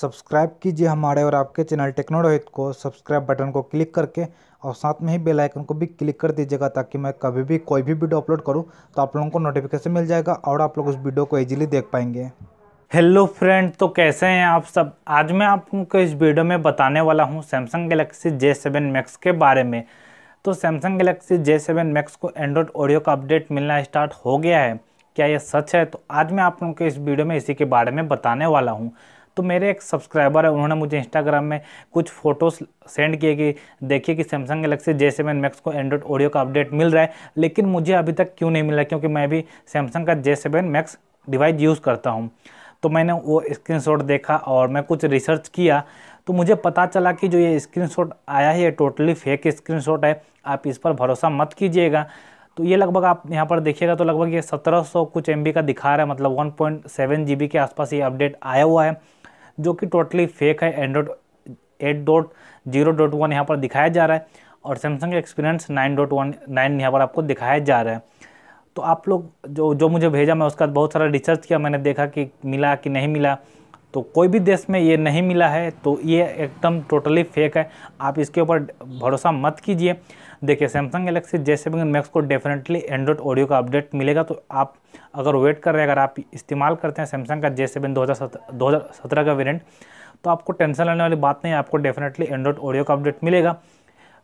Subscribe कीजिए हमारे और आपके चैनल टेक्नो रोहित को सब्सक्राइब बटन को क्लिक करके और साथ में ही बेल आइकन को भी क्लिक कर दीजिएगा, ताकि मैं कभी भी कोई भी वीडियो अपलोड करूं तो आप लोगों को नोटिफिकेशन मिल जाएगा और आप लोग उस वीडियो को इजीली देख पाएंगे। हेलो फ्रेंड, तो कैसे हैं आप सब। आज मैं आपको इस वीडियो में बताने वाला हूं सैमसंग गैलेक्सी J7 Max के बारे में। तो सैमसंग गैलेक्सी J7 Max को एंड्रॉयड ओरियो का अपडेट मिलना स्टार्ट हो गया है, क्या यह सच है? तो आज मैं आप लोगों को इस वीडियो में इसी के बारे में बताने वाला हूँ। तो मेरे एक सब्सक्राइबर है, उन्होंने मुझे इंस्टाग्राम में कुछ फ़ोटोज़ सेंड किए कि देखिए कि सैमसंग गैलेक्सी J7 Max को एंड्रॉयड ओरियो का अपडेट मिल रहा है, लेकिन मुझे अभी तक क्यों नहीं मिला, क्योंकि मैं भी सैमसंग का J7 Max डिवाइस यूज़ करता हूं। तो मैंने वो स्क्रीनशॉट देखा और मैं कुछ रिसर्च किया तो मुझे पता चला कि जो ये स्क्रीनशॉट आया है ये टोटली फेक स्क्रीनशॉट है, आप इस पर भरोसा मत कीजिएगा। तो ये लगभग आप यहाँ पर देखिएगा तो लगभग ये 1700 कुछ MB का दिखा रहा है, मतलब 1.7 GB के आसपास ये अपडेट आया हुआ है, जो कि टोटली फेक है। एंड्रॉयड 8.0.1 यहाँ पर दिखाया जा रहा है और सैमसंग एक्सपीरियंस 9.19 यहाँ पर आपको दिखाया जा रहा है। तो आप लोग जो मुझे भेजा, मैं उसका बहुत सारा रिसर्च किया, मैंने देखा कि मिला कि नहीं मिला, तो कोई भी देश में ये नहीं मिला है। तो ये एकदम टोटली फेक है, आप इसके ऊपर भरोसा मत कीजिए। देखिए सैमसंग गैलेक्सी J7 Max को डेफिनेटली एंड्रॉयड ऑडियो का अपडेट मिलेगा, तो आप अगर वेट कर रहे हैं, अगर आप इस्तेमाल करते हैं सैमसंग का J7 2017 का वेरिएंट, तो आपको टेंशन लेने वाली बात नहीं है, आपको डेफिनेटली एंड्रॉयड ऑडियो का अपडेट मिलेगा।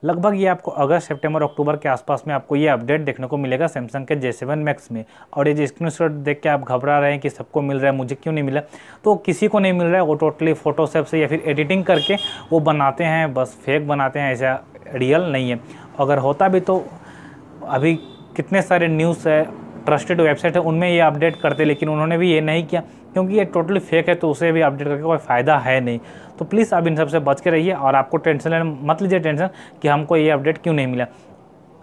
लगभग ये आपको अगस्त सितंबर अक्टूबर के आसपास में आपको ये अपडेट देखने को मिलेगा सैमसंग के J7 Max में। और ये जो स्क्रीनशॉट देख के आप घबरा रहे हैं कि सबको मिल रहा है, मुझे क्यों नहीं मिला, तो किसी को नहीं मिल रहा है। वो टोटली फोटोशॉप से या फिर एडिटिंग करके वो बनाते हैं, बस फेक बनाते हैं, ऐसा रियल नहीं है। अगर होता भी तो अभी कितने सारे न्यूज़ है, ट्रस्टेड वेबसाइट है, उनमें ये अपडेट करते, लेकिन उन्होंने भी ये नहीं किया, क्योंकि ये टोटली फेक है, तो उसे भी अपडेट करके कोई फ़ायदा है नहीं। तो प्लीज़ आप इन सबसे बच के रहिए और आपको टेंशन मत लीजिए कि हमको ये अपडेट क्यों नहीं मिला।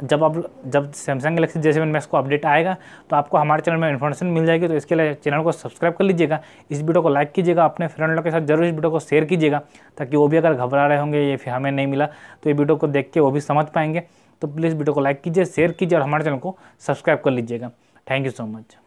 जब सैमसंग गैलेक्सी J7 Max को अपडेट आएगा तो आपको हमारे चैनल में इन्फॉर्मेशन मिल जाएगी, तो इसके लिए चैनल को सब्सक्राइब कर लीजिएगा, इस वीडियो को लाइक कीजिएगा, अपने फ्रेंड लोग के साथ जरूर इस वीडियो को शेयर कीजिएगा, ताकि वो भी अगर घबरा रहे होंगे ये फिर हमें नहीं मिला, तो ये वीडियो को देख के वो भी समझ पाएंगे। तो प्लीज़ वीडियो को लाइक कीजिए, शेयर कीजिए और हमारे चैनल को सब्सक्राइब कर लीजिएगा। Thank you so much.